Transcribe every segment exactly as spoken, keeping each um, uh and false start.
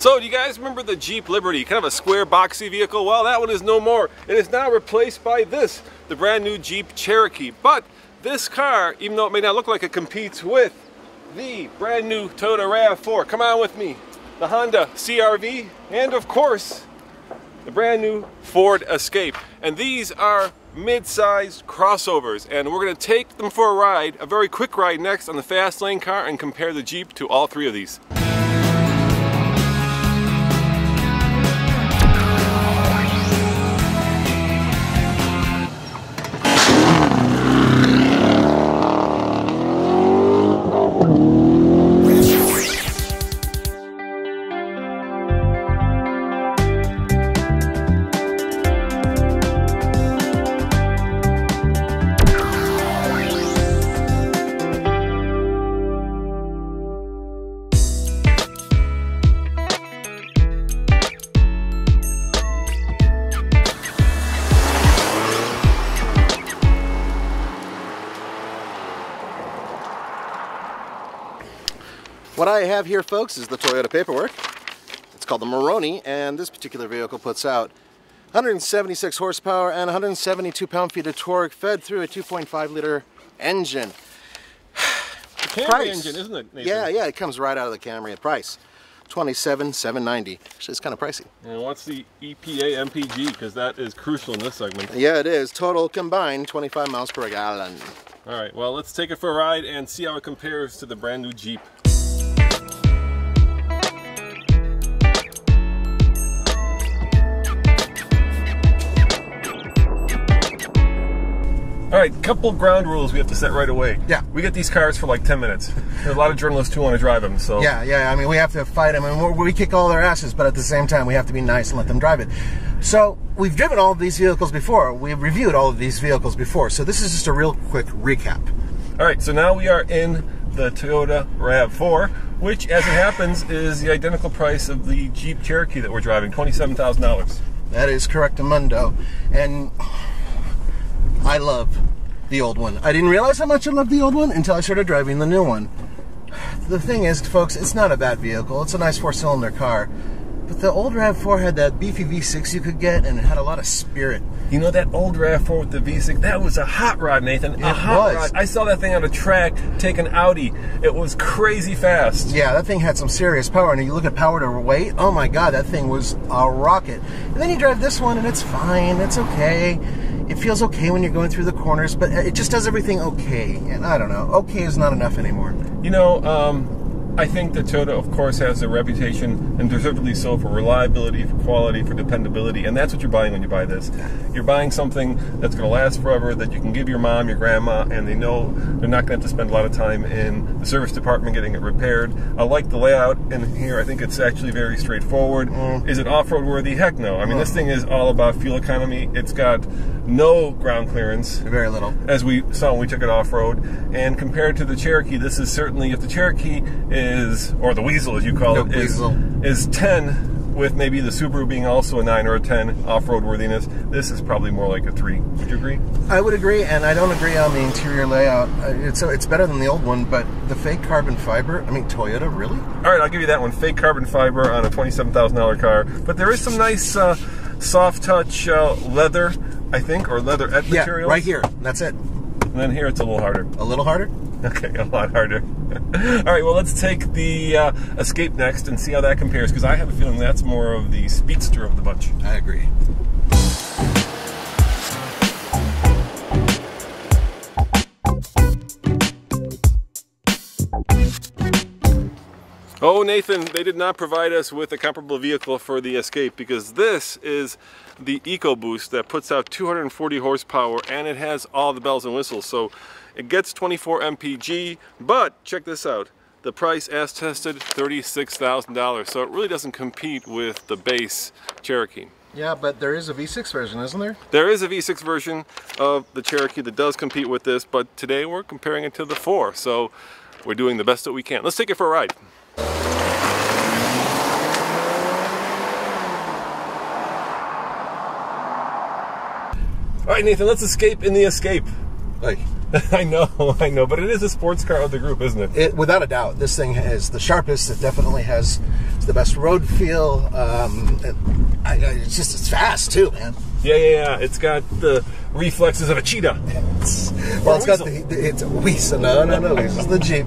So do you guys remember the Jeep Liberty, kind of a square boxy vehicle? Well, that one is no more, and it's now replaced by this, the brand new Jeep Cherokee. But this car, even though it may not look like it, competes with the brand new Toyota RAV four. Come on with me. The Honda C R V, and of course, the brand new Ford Escape. And these are mid-sized crossovers, and we're gonna take them for a ride, a very quick ride next on the Fast Lane car, and compare the Jeep to all three of these. What I have here, folks, is the Toyota paperwork. It's called the Moroni, and this particular vehicle puts out one hundred seventy-six horsepower and one hundred seventy-two pound-feet of torque fed through a two point five liter engine. The Camry price. Engine, isn't it, Nathan? Yeah, yeah, it comes right out of the Camry. At price, twenty-seven thousand seven hundred ninety dollars. Actually, it's kind of pricey. And what's the E P A M P G? Because that is crucial in this segment. Yeah, it is. Total combined, twenty-five miles per gallon. All right, well, let's take it for a ride and see how it compares to the brand new Jeep. All right, couple ground rules we have to set right away. Yeah. We get these cars for like ten minutes. There's a lot of journalists who want to drive them, so. Yeah, yeah, I mean, we have to fight them, and we kick all their asses, but at the same time, we have to be nice and let them drive it. So, we've driven all of these vehicles before. We've reviewed all of these vehicles before, so this is just a real quick recap. All right, so now we are in the Toyota RAV four, which, as it happens, is the identical price of the Jeep Cherokee that we're driving, twenty-seven thousand dollars. That is correctamundo. And I love the old one. I didn't realize how much I loved the old one until I started driving the new one. The thing is, folks, it's not a bad vehicle. It's a nice four-cylinder car. But the old RAV four had that beefy V six you could get, and it had a lot of spirit. You know that old RAV four with the V six? That was a hot rod, Nathan. It a hot was. rod. I saw that thing on a track take an Audi. It was crazy fast. Yeah, that thing had some serious power. And you look at power to weight, oh my God, that thing was a rocket. And then you drive this one, and it's fine. It's okay. It feels okay when you're going through the corners, but it just does everything okay. And I don't know. Okay is not enough anymore. You know, um... I think that Toyota, of course, has a reputation, and deservedly so, for reliability, for quality, for dependability, and that's what you're buying when you buy this. You're buying something that's going to last forever, that you can give your mom, your grandma, and they know they're not going to have to spend a lot of time in the service department getting it repaired. I like the layout in here. I think it's actually very straightforward. Mm. Is it off-road worthy? Heck no. I mean, mm. this thing is all about fuel economy. It's got no ground clearance. Very little. As we saw when we took it off-road. And compared to the Cherokee, this is certainly, if the Cherokee is Is, or the Weasel as you call no, it, is, is ten, with maybe the Subaru being also a nine or a ten off-road worthiness. This is probably more like a three. Would you agree? I would agree, and I don't agree on the interior layout. It's, it's better than the old one, but the fake carbon fiber, I mean, Toyota, really? All right, I'll give you that one. Fake carbon fiber on a twenty-seven thousand dollar car. But there is some nice uh, soft-touch uh, leather, I think, or leatherette yeah, material. Right here. That's it. And then here it's a little harder. A little harder? Okay, a lot harder. All right, well, let's take the uh, Escape next and see how that compares, because I have a feeling that's more of the speedster of the bunch. I agree. Oh, Nathan, they did not provide us with a comparable vehicle for the Escape, because this is the EcoBoost that puts out two hundred forty horsepower, and it has all the bells and whistles. So it gets twenty-four M P G, but check this out. The price as tested, thirty-six thousand dollars. So it really doesn't compete with the base Cherokee. Yeah, but there is a V six version, isn't there? There is a V six version of the Cherokee that does compete with this, but today we're comparing it to the four. So we're doing the best that we can. Let's take it for a ride. All right, Nathan, let's escape in the Escape. Like, I know, I know, but it is a sports car of the group, isn't it? It without a doubt. This thing is the sharpest. It definitely has It's the best road feel. Um, I, I, it's just it's fast too, man. Yeah, yeah, yeah. It's got the reflexes of a cheetah. It's, well, it's got the, the it's a weasel. No, no, no. This is the Jeep.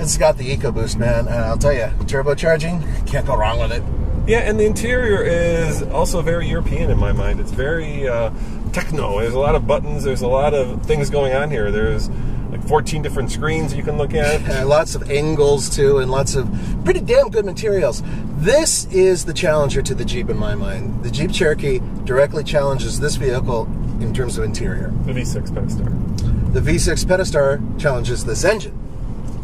It's got the EcoBoost, man. And I'll tell you, turbocharging, can't go wrong with it. Yeah, and the interior is also very European in my mind. It's very uh, techno. There's a lot of buttons. There's a lot of things going on here. There's like fourteen different screens you can look at. And lots of angles, too, and lots of pretty damn good materials. This is the challenger to the Jeep in my mind. The Jeep Cherokee directly challenges this vehicle in terms of interior. The V six Pentastar. The V six Pentastar challenges this engine.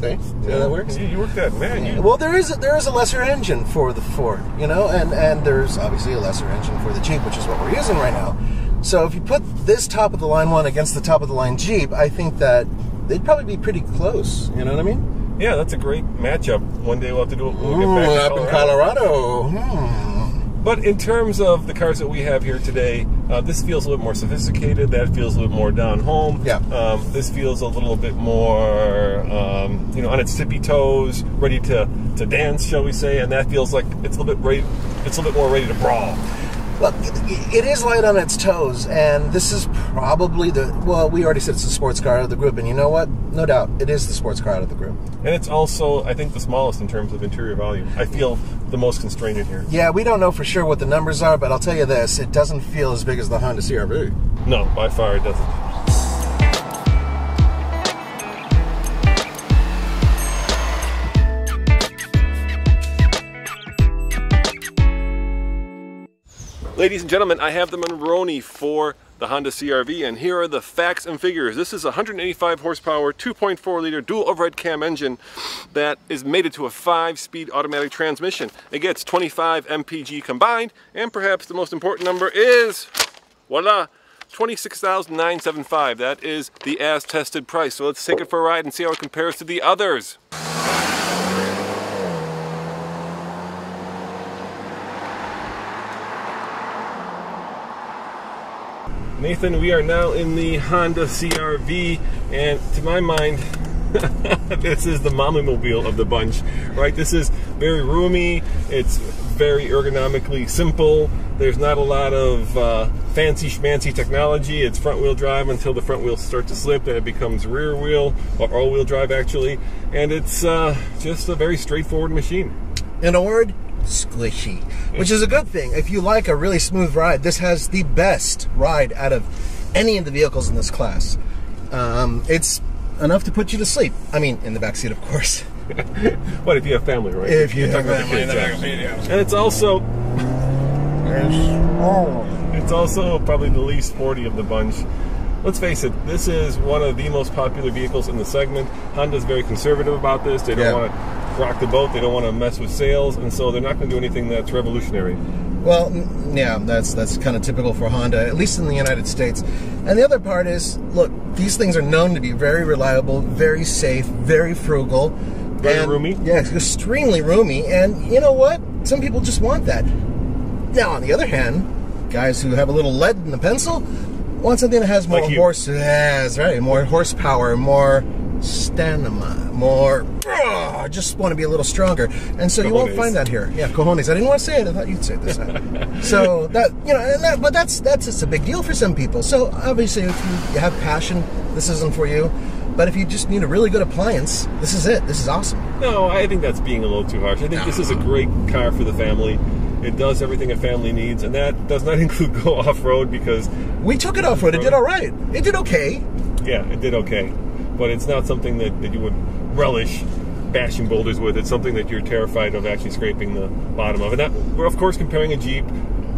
See? See yeah, how that works? You, you work that, man. Yeah. You... Well, there is a, there is a lesser engine for the Ford, you know, and, and there's obviously a lesser engine for the Jeep, which is what we're using right now. So if you put this top-of-the-line one against the top-of-the-line Jeep, I think that they'd probably be pretty close, you know what I mean? Yeah, that's a great matchup. One day we'll have to do it when we get back to Colorado. Up in Colorado. Hmm. But in terms of the cars that we have here today, uh, this feels a little more sophisticated. That feels a little more down home. Yeah. Um, this feels a little bit more, um, you know, on its tippy toes, ready to, to dance, shall we say? And that feels like it's a little bit ready, it's a little bit more ready to brawl. Well, it is light on its toes, and this is probably the, well, we already said it's the sports car out of the group, and you know what? No doubt, it is the sports car out of the group. And it's also, I think, the smallest in terms of interior volume. I feel the most constrained in here. Yeah, we don't know for sure what the numbers are, but I'll tell you this, it doesn't feel as big as the Honda C R V. No, by far it doesn't. Ladies and gentlemen, I have the Monroney for the Honda C R V, and here are the facts and figures. This is a one hundred eighty-five horsepower, two point four liter dual overhead cam engine that is mated to a five-speed automatic transmission. It gets twenty-five M P G combined, and perhaps the most important number is, voila, twenty-six thousand nine hundred seventy-five dollars. That is the as-tested price. So let's take it for a ride and see how it compares to the others. Nathan, we are now in the Honda C R V, and to my mind, this is the mommy-mobile of the bunch, right? This is very roomy, it's very ergonomically simple, there's not a lot of uh, fancy schmancy technology. It's front-wheel drive until the front wheels start to slip, then it becomes rear-wheel, or all-wheel drive actually, and it's uh, just a very straightforward machine. In a word, squishy, which is a good thing. If you like a really smooth ride, this has the best ride out of any of the vehicles in this class. Um, it's enough to put you to sleep. I mean, in the back seat, of course. What if you have family, right? If you have family in the back seat, yeah. And it's also, it's also probably the least sporty of the bunch. Let's face it, this is one of the most popular vehicles in the segment. Honda's very conservative about this. They don't yeah. want to rock the boat, they don't want to mess with sales, and so they're not going to do anything that's revolutionary. Well, yeah, that's that's kind of typical for Honda, at least in the United States. And the other part is, look, these things are known to be very reliable, very safe, very frugal. Very and, roomy? Yeah, extremely roomy, and you know what? Some people just want that. Now, on the other hand, guys who have a little lead in the pencil want something that has more like horse, yeah, that's right, more horsepower, more stamina, more... I just want to be a little stronger, and so cojones. You won't find that here. Yeah, cojones. I didn't want to say it. I thought you'd say this. So that, you know, and that, but that's that's it's a big deal for some people. So obviously, if you, you have passion, this isn't for you. But if you just need a really good appliance, this is it. This is awesome. No, I think that's being a little too harsh. I think no. This is a great car for the family. It does everything a family needs, and that does not include go off road because we took it off road. It did all right. It did okay. Yeah, it did okay, but it's not something that that you would relish bashing boulders with. It's something that you're terrified of actually scraping the bottom of. And that, we're of course comparing a Jeep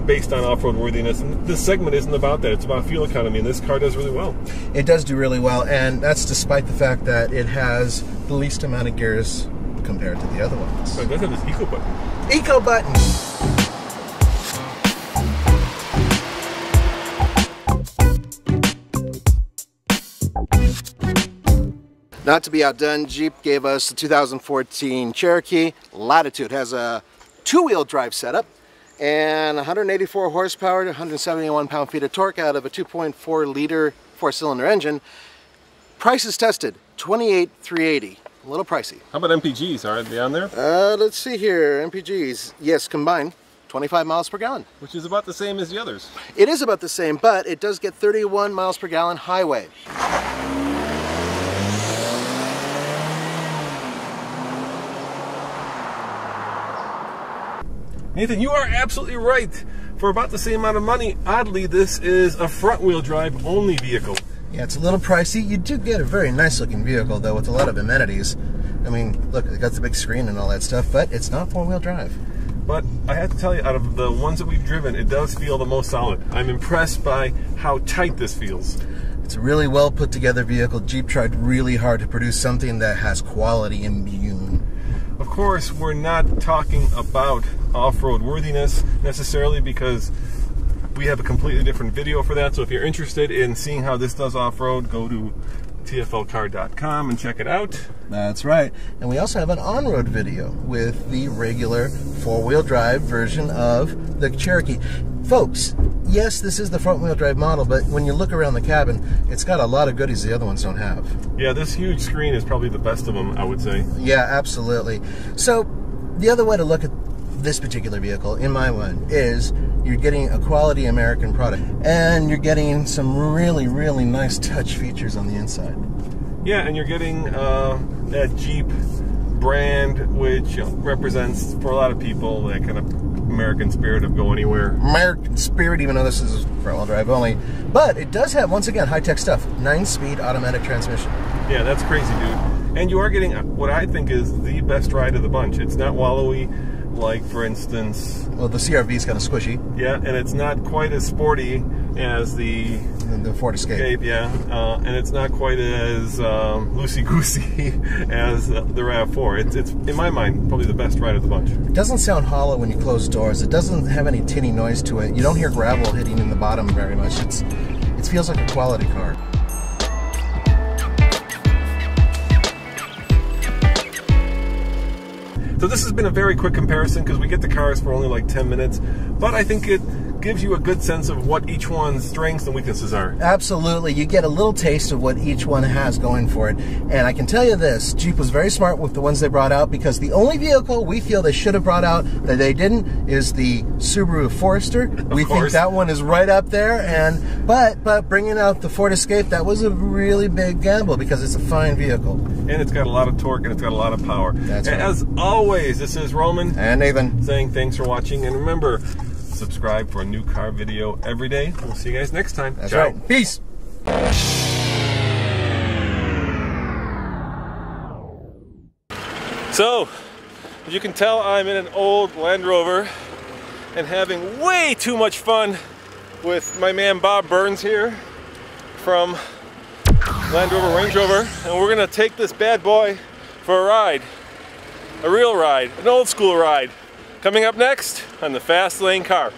based on off-road worthiness, and this segment isn't about that. It's about fuel economy, and this car does really well. It does do really well, and that's despite the fact that it has the least amount of gears compared to the other ones. So it does have this eco button. Eco button! Not to be outdone, Jeep gave us the two thousand fourteen Cherokee Latitude. It has a two-wheel drive setup and one hundred eighty-four horsepower to one hundred seventy-one pound-feet of torque out of a two point four liter four-cylinder engine. Price is tested, twenty-eight thousand three hundred eighty dollars. a little pricey. How about M P Gs? Are they on there? Uh, let's see here. M P Gs, yes, combined, twenty-five miles per gallon. Which is about the same as the others. It is about the same, but it does get thirty-one miles per gallon highway. Nathan, you are absolutely right. For about the same amount of money, oddly, this is a front-wheel drive only vehicle. Yeah, it's a little pricey. You do get a very nice-looking vehicle, though, with a lot of amenities. I mean, look, it got the big screen and all that stuff, but it's not four-wheel drive. But I have to tell you, out of the ones that we've driven, it does feel the most solid. I'm impressed by how tight this feels. It's a really well-put-together vehicle. Jeep tried really hard to produce something that has quality immune. Of course, we're not talking about off-road worthiness necessarily, because we have a completely different video for that. So if you're interested in seeing how this does off-road, go to t f l car dot com and check it out. That's right. And we also have an on-road video with the regular four-wheel drive version of the Cherokee. Folks, yes, this is the front-wheel drive model, but when you look around the cabin, it's got a lot of goodies the other ones don't have. Yeah, this huge screen is probably the best of them, I would say. Yeah, absolutely. So the other way to look at this particular vehicle, in my mind, is you're getting a quality American product, and you're getting some really, really nice touch features on the inside. Yeah, and you're getting uh, that Jeep brand, which you know, represents, for a lot of people, that kind of American spirit of go anywhere. American spirit, even though this is front-wheel drive only. But it does have, once again, high-tech stuff. nine-speed automatic transmission. Yeah, that's crazy, dude. And you are getting what I think is the best ride of the bunch. It's not wallowy. Like, for instance... Well, the C R V is kind of squishy. Yeah, and it's not quite as sporty as the... The Ford Escape. Escape yeah, uh, and it's not quite as um, loosey-goosey as the RAV four. It's, it's, in my mind, probably the best ride of the bunch. It doesn't sound hollow when you close doors. It doesn't have any tinny noise to it. You don't hear gravel hitting in the bottom very much. It's, it feels like a quality car. So this has been a very quick comparison because we get the cars for only like ten minutes, but I think it gives you a good sense of what each one's strengths and weaknesses are. Absolutely. You get a little taste of what each one has going for it. And I can tell you this, Jeep was very smart with the ones they brought out, because the only vehicle we feel they should have brought out that they didn't is the Subaru Forester. We think that one is right up there. And but but bringing out the Ford Escape, that was a really big gamble, because it's a fine vehicle. And it's got a lot of torque, and it's got a lot of power. That's right. As always, this is Roman. And Nathan. Saying thanks for watching, and remember, subscribe for a new car video every day. We'll see you guys next time. That's Ciao. Right. Peace. So, as you can tell, I'm in an old Land Rover and having way too much fun with my man Bob Burns here from Land Rover Range Rover, and we're gonna take this bad boy for a ride. A real ride, an old school ride. Coming up next on the Fast Lane Car.